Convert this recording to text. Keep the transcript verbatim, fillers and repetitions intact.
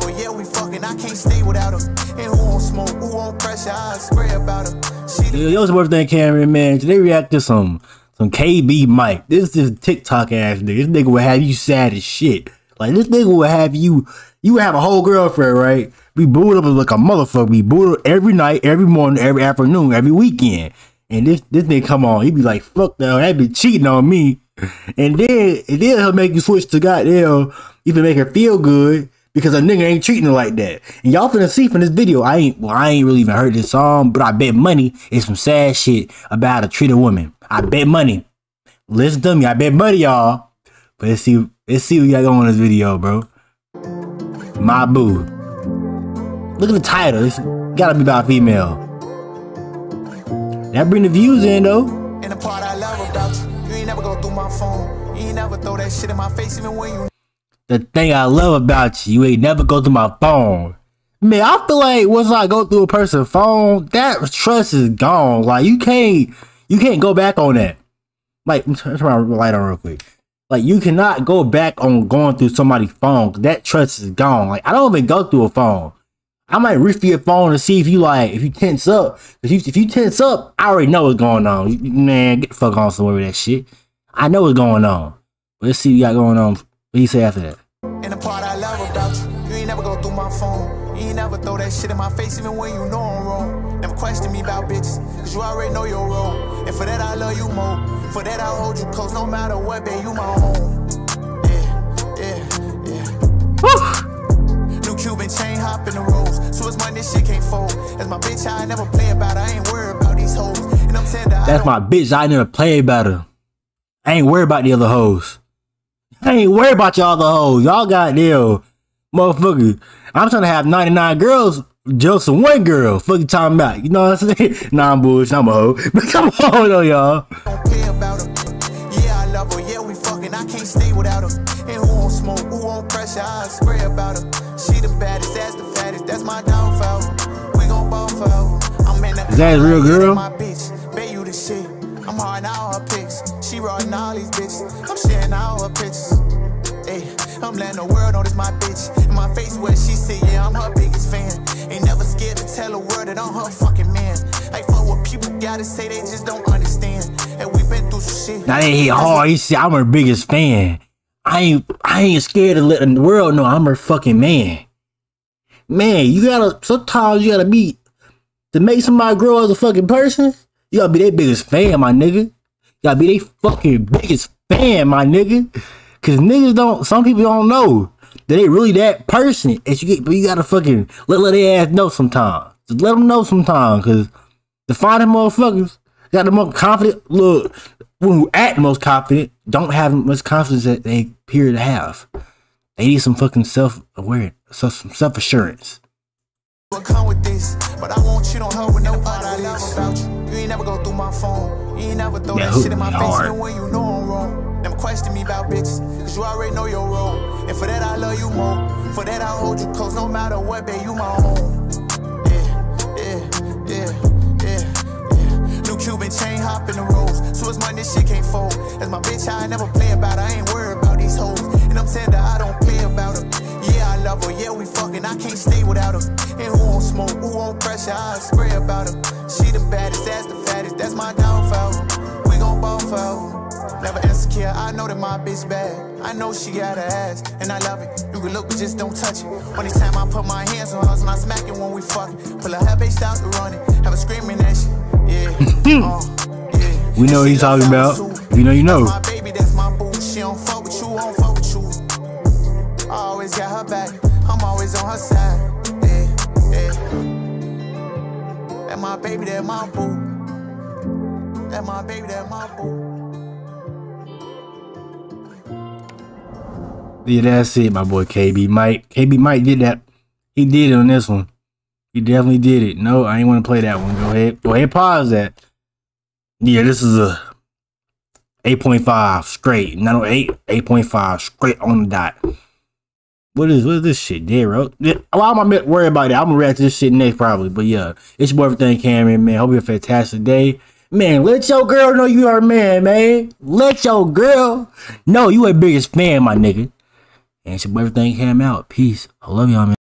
survival, yeah, we fucking, I can't stay without him. And who won't smoke, who won't pressure, I'll spray about him. Yo, yo, it's Everything Cam, man. Today react to some some K B Mike. This is TikTok ass nigga. This nigga will have you sad as shit. Like, this nigga will have you, you have a whole girlfriend, right? Be booed up like a motherfucker. Be booed up every night, every morning, every afternoon, every weekend. And this this nigga come on, he be like, fuck that, that be cheating on me. And then and then he'll make you switch to goddamn, you can make her feel good because a nigga ain't treating her like that. And y'all finna see from this video, I ain't well, I ain't really even heard this song, but I bet money is some sad shit about how to treat a woman. I bet money. Listen to me, I bet money, y'all. But let's see let's see what y'all got on this video, bro. My Boo. Look at the title. It's gotta be about female. That bring the views in though. And the part I love about you, you ain't never go through my phone. You ain't never throw that shit in my face even when you. The thing I love about you, you ain't never go through my phone. Man, I feel like once I go through a person's phone, that trust is gone. Like you can't, you can't go back on that. Like, turn my light on real quick. Like you cannot go back on going through somebody's phone. That trust is gone. Like I don't even go through a phone. I might reach for your phone to see if you like, if you tense up. If you, if you tense up, I already know what's going on. Man, get the fuck on somewhere with that shit. I know what's going on. But let's see what you got going on. What do you say after that? And the part I love about you, you ain't never go through my phone. You ain't never throw that shit in my face even when you know I'm wrong. Never question me about bitches, cause you already know your role. And for that I love you more. For that I hold you close, no matter what, babe, you my home. Yeah, yeah, yeah. Woo! Cuban chain hop in the roads, so it's money, this shit can't fold. That's my bitch, I never play about her. I ain't worried about these hoes. And I'm saying that that's my bitch, I never play about her. I ain't worried about the other hoes. I ain't worried about y'all the hoes. Y'all got deal, motherfucker. I'm trying to have ninety-nine girls, just one girl. Fucking talking about, you know what I'm saying? Nah, I'm bullshit, I'm a hoe. But come on, though, y'all. Don't care about her. Yeah, I love her. Yeah, we fucking. I can't stay without her. And who won't smoke? Who won't pressure? I'll spray about her. She the baddest, that's the fattest, that's my downfall. We gon' ball foul. I'm in the is that a real girl? My bitch, bet you the shit. I'm hard out her pics. She riding all these bitches. I'm sharing all her pictures. Hey, I'm letting the world know this my bitch. In my face where she sit, yeah, I'm her biggest fan. Ain't never scared to tell a word that I'm her fucking man. Like fuck what people gotta say, they just don't understand. And we been through some shit. Now they hit hard, he said I'm her biggest fan. I ain't, I ain't scared to let the world know I'm her fucking man. Man, you gotta, sometimes you gotta be, to make somebody grow as a fucking person, you gotta be their biggest fan, my nigga. You gotta be their fucking biggest fan, my nigga. Cause niggas don't, some people don't know that they really that person. As you get, but you gotta fucking let, let their ass know sometimes. Just let them know sometimes. Cause the finer motherfuckers got the most confident, look, who act most confident don't have much confidence that they appear to have. They need some fucking self-awareness, some self-assurance. Come with this, but I won't cheat on her with no part I love about you. You ain't never go through my phone. You ain't never throw that shit in my face even when you know I'm wrong. Never question me about bitches, cause you already know your role. And for that I love you more. For that I hold you close, no matter what, babe, you my own. Yeah, yeah, yeah, yeah, yeah. New Cuban chain hop in the road. So it's money, this shit can't fold. That's my bitch, I never play about her. I ain't worried about these hoes. And I'm saying that I don't play about her. Yeah, I love her. Yeah, we fucking. I can't stay without her. And who won't smoke? Who won't pressure? I'll spray about her. She the baddest. That's the fattest. That's my downfall. We gon' ball foul. Never insecure. I know that my bitch bad. I know she got her ass. And I love it. You can look, but just don't touch it. Only time I put my hands on her, and I smack it when we fucking. Pull a half bitch out to run it. Have a screaming at shit. Yeah. uh. We know what he's talking about. If you know, you know. My baby, that's my boo. She don't fuck with you, won't fuck with you. I always got her back. I'm always on her side. Yeah, yeah. That my baby, that my boo. That my baby, that my boo. Yeah, that's it, my boy K B Mike. K B Mike did that. He did it on this one. He definitely did it. No, I ain't want to play that one. Go ahead. Go ahead, pause that. Yeah, this is a eight point five straight. Not eight, eight point five straight on the dot. What is what is this shit, dead, bro? Yeah, why am I worried about it? I'm gonna react to this shit next probably. But yeah, it's your boy Everything Cameron, man. Hope you have a fantastic day. Man, let your girl know you are a man, man. Let your girl know you a biggest fan, my nigga. And it's your boy Everything Cam out. Peace. I love y'all, man.